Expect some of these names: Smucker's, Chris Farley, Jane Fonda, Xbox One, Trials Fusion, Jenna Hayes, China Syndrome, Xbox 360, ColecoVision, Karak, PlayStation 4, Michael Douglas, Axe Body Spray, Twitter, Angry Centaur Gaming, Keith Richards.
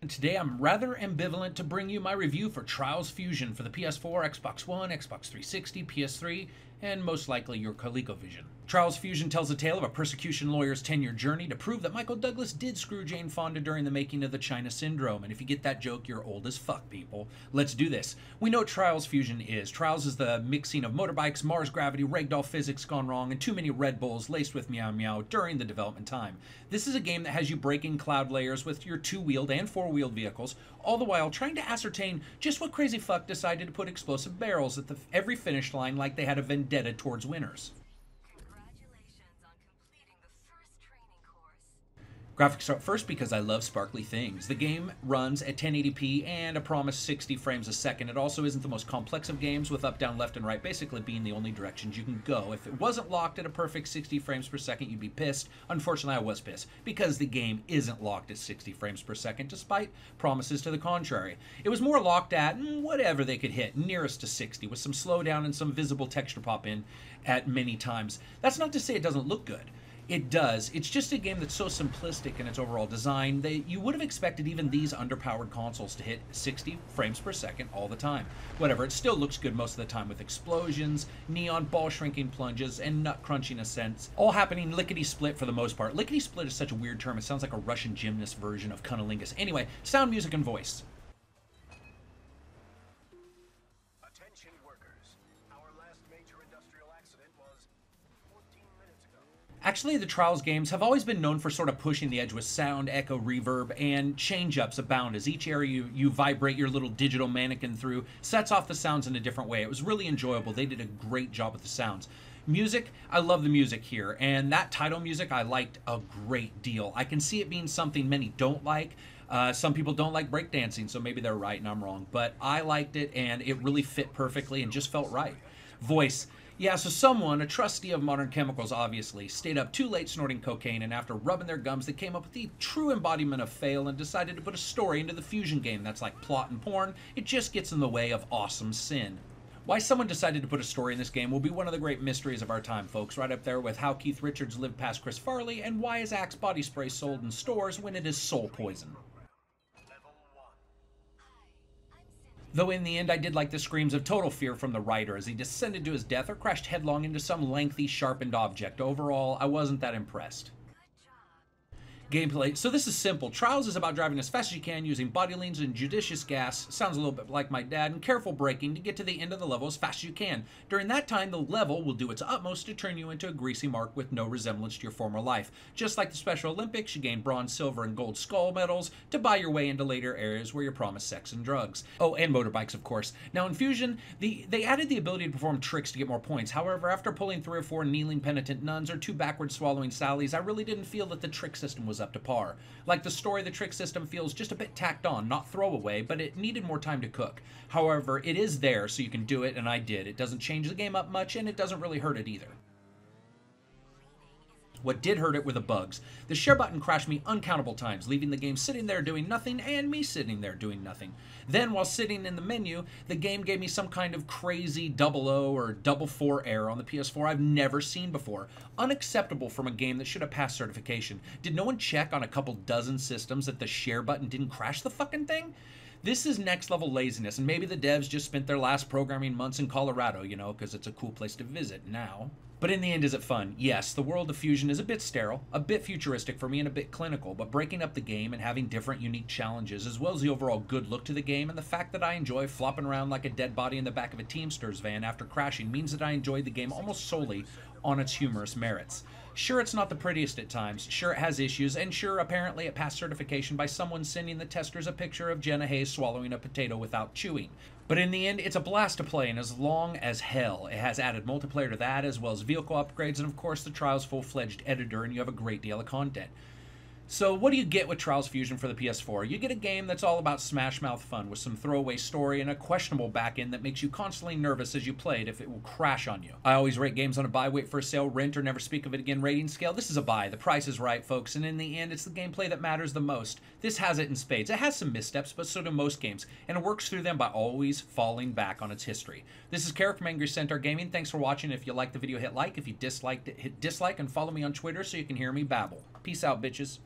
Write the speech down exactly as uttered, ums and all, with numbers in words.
And today I'm rather ambivalent to bring you my review for Trials Fusion for the P S four, Xbox One, Xbox three sixty, P S three, and most likely your ColecoVision. Trials Fusion tells the tale of a persecution lawyer's ten-year journey to prove that Michael Douglas did screw Jane Fonda during the making of the China Syndrome, and if you get that joke, you're old as fuck, people. Let's do this. We know what Trials Fusion is. Trials is the mixing of motorbikes, Mars gravity, ragdoll physics gone wrong, and too many Red Bulls laced with meow meow during the development time. This is a game that has you breaking cloud layers with your two-wheeled and four-wheeled vehicles, all the while trying to ascertain just what crazy fuck decided to put explosive barrels at the, every finish line like they had a vendetta towards winners. Graphics up first because I love sparkly things. The game runs at ten eighty p and a promised sixty frames a second. It also isn't the most complex of games, with up, down, left, and right basically being the only directions you can go. If it wasn't locked at a perfect sixty frames per second, you'd be pissed. Unfortunately, I was pissed because the game isn't locked at sixty frames per second, despite promises to the contrary. It was more locked at whatever they could hit, nearest to sixty, with some slowdown and some visible texture pop in at many times. That's not to say it doesn't look good. It does. It's just a game that's so simplistic in its overall design that you would have expected even these underpowered consoles to hit sixty frames per second all the time. Whatever, it still looks good most of the time, with explosions, neon ball shrinking plunges, and nut crunching ascents, all happening lickety-split for the most part. Lickety-split is such a weird term, it sounds like a Russian gymnast version of cunnilingus. Anyway, sound, music, and voice. Attention workers, our last major industrial accident was fourteen minutes ago. Actually, the Trials games have always been known for sort of pushing the edge with sound, echo, reverb, and change-ups abound as each area you, you vibrate your little digital mannequin through sets off the sounds in a different way. It was really enjoyable. They did a great job with the sounds. Music, I love the music here, and that title music I liked a great deal. I can see it being something many don't like. Uh, some people don't like breakdancing, so maybe they're right and I'm wrong, but I liked it, and it really fit perfectly and just felt right. Voice. Yeah, so someone, a trustee of modern chemicals obviously, stayed up too late snorting cocaine, and after rubbing their gums, they came up with the true embodiment of fail and decided to put a story into the fusion game that's like plot and porn. It just gets in the way of awesome sin. Why someone decided to put a story in this game will be one of the great mysteries of our time, folks, right up there with how Keith Richards lived past Chris Farley and why is Axe Body Spray sold in stores when it is soul poison. Though in the end, I did like the screams of total fear from the writer as he descended to his death or crashed headlong into some lengthy, sharpened object. Overall, I wasn't that impressed. Gameplay. So this is simple. Trials is about driving as fast as you can using body leans and judicious gas, sounds a little bit like my dad, and careful braking to get to the end of the level as fast as you can. During that time, the level will do its utmost to turn you into a greasy mark with no resemblance to your former life. Just like the Special Olympics, you gain bronze, silver, and gold skull medals to buy your way into later areas where you're promised sex and drugs. Oh, and motorbikes, of course. Now in Fusion, the, they added the ability to perform tricks to get more points. However, after pulling three or four kneeling penitent nuns or two backward swallowing sallies, I really didn't feel that the trick system was up to par. Like the story, the trick system feels just a bit tacked on, not throwaway, but it needed more time to cook. However, it is there, so you can do it, and I did. It doesn't change the game up much, and it doesn't really hurt it either. What did hurt it were the bugs. The share button crashed me uncountable times, leaving the game sitting there doing nothing and me sitting there doing nothing. Then, while sitting in the menu, the game gave me some kind of crazy double O or double four error on the P S four I've never seen before. Unacceptable from a game that should have passed certification. Did no one check on a couple dozen systems that the share button didn't crash the fucking thing? This is next level laziness, and maybe the devs just spent their last programming months in Colorado, you know, because it's a cool place to visit now. But in the end, is it fun? Yes, the world of Fusion is a bit sterile, a bit futuristic for me, and a bit clinical, but breaking up the game and having different unique challenges, as well as the overall good look to the game and the fact that I enjoy flopping around like a dead body in the back of a Teamsters van after crashing, means that I enjoyed the game almost solely on its humorous merits. Sure, it's not the prettiest at times, sure it has issues, and sure, apparently it passed certification by someone sending the testers a picture of Jenna Hayes swallowing a potato without chewing. But in the end, it's a blast to play, and as long as hell. It has added multiplayer to that, as well as vehicle upgrades, and of course the Trials full-fledged editor, and you have a great deal of content. So what do you get with Trials Fusion for the P S four? You get a game that's all about smash-mouth fun, with some throwaway story and a questionable back-end that makes you constantly nervous as you play it if it will crash on you. I always rate games on a buy, wait for a sale, rent, or never speak of it again rating scale. This is a buy. The price is right, folks, and in the end, it's the gameplay that matters the most. This has it in spades. It has some missteps, but so do most games, and it works through them by always falling back on its history. This is Karak from Angry Centaur Gaming. Thanks for watching. If you liked the video, hit like. If you disliked it, hit dislike, and follow me on Twitter so you can hear me babble. Peace out, bitches.